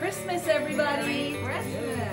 Merry Christmas, everybody. Merry Christmas.